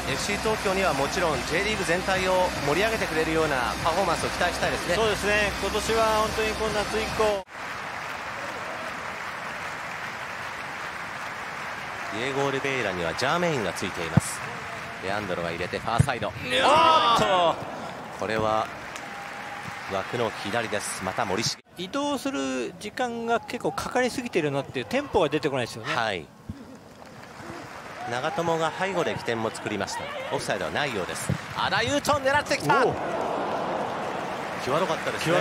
FC 東京にはもちろん J リーグ全体を盛り上げてくれるようなパフォーマンスを期待したいですね。そうですね、今年は本当にこの夏以降、ディエゴ・オルベイラにはジャーメインがついています。レアンドロが入れてファーサイド、これは枠の左です。また森重、移動する時間が結構かかりすぎてるなっていう、テンポが出てこないですよね。はい、長友が背後で起点も作りました。オフサイドはないようです。安田悠斗狙ってきた、際どかったですね。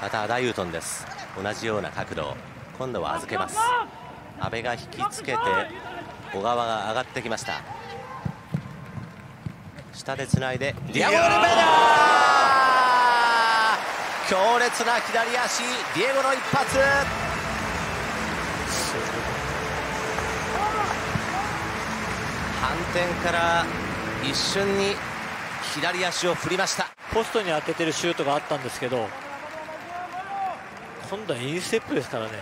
また安田悠斗です。同じような角度、今度は預けます。阿部が引きつけて小川が上がってきました。下でつないでディアゴ・オルベイラ、強烈な左足、ディエゴの一発。反転から一瞬に左足を振りました。ポストに当ててるシュートがあったんですけど、今度はインステップですからね。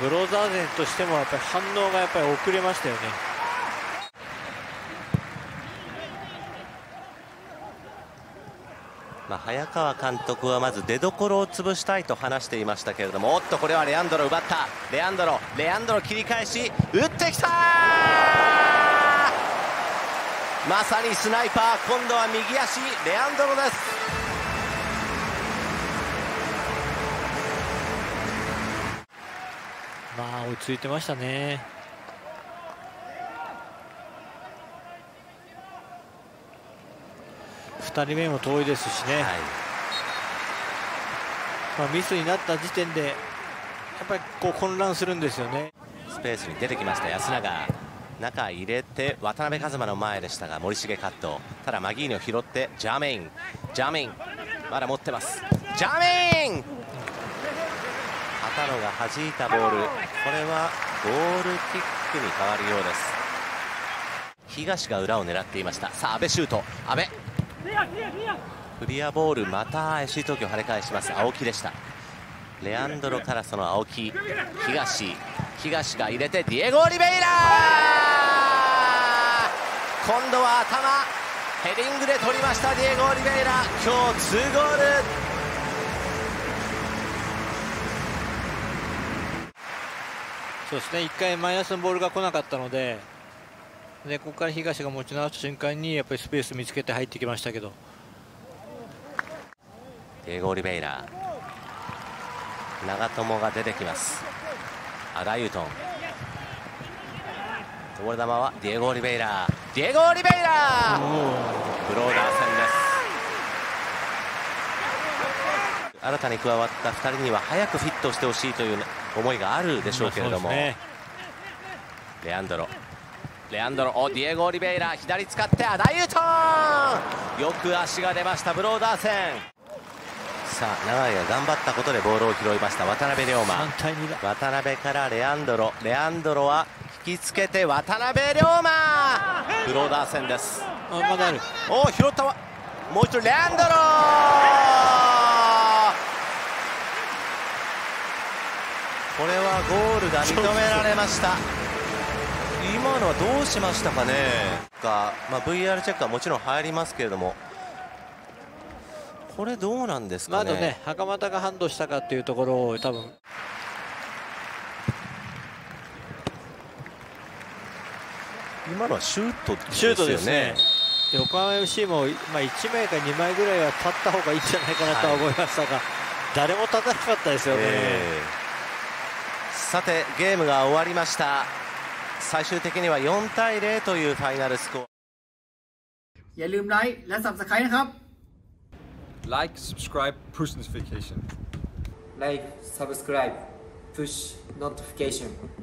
ブロザーゼンとしてもやっぱり反応がやっぱり遅れましたよね。まあ、早川監督はまず出どころを潰したいと話していましたけれども、おっと、これはレアンドロ奪った。レアンドロ切り返し、打ってきた。まさにスナイパー、今度は右足、レアンドロです。まあ落ち着いてましたね。2人目も遠いですしね、はい、まあミスになった時点でやっぱりこう混乱するんですよね。スペースに出てきました安永、中入れて渡辺一馬の前でしたが、森重カット、ただマギーニを拾ってジャーメイン、まだ持ってます。ジャーメイン、畑野が弾いたボール、これはゴールキックに変わるようです。東が裏を狙っていました。さあ阿部シュート、阿部クリアボール、また FC 東京跳ね返します。青木でした。レアンドロからその青木、東が入れてディエゴ・オリベイラ、今度は頭、ヘディングで取りました。ディエゴ・オリベイラ、今日2ゴール。そうですね、1回マイナスのボールが来なかったので、でここから東が持ち直した瞬間にやっぱりスペース見つけて入ってきましたけど、ディエゴ・オリベイラ、長友が出てきます。アダ・ユートン、こぼれ球はディエゴ・オリベイラ、ブローダー戦です。新たに加わった2人には早くフィットしてほしいという思いがあるでしょうけれども、ね、レアンドロ、おディエゴ・オリベイラ、左使って安田悠斗、よく足が出ました。ブローダー戦、さあ長井が頑張ったことでボールを拾いました。渡辺龍馬、渡辺からレアンドロ、は引きつけて渡辺龍馬、ブローダー戦です。まだある、お拾ったわ、もう一度レアンドロ、これはゴールが認められました。今のはどうしましたかね。まあ、VAR チェックはもちろん入りますけれども、これどうなんですかね。あとね、袴田がハンドしたかっていうところを多分。今のはシュートですよね。横浜 FC も、まあ、1枚か2枚ぐらいは立った方がいいんじゃないかなとは思いましたが、誰も立たなかったですよね。さてゲームが終わりました。最終的には4対0というファイナルスコア。อย่าลืมไลค์และ Subscribe นะครับ Like Subscribe Push Notification Like Subscribe Push Notification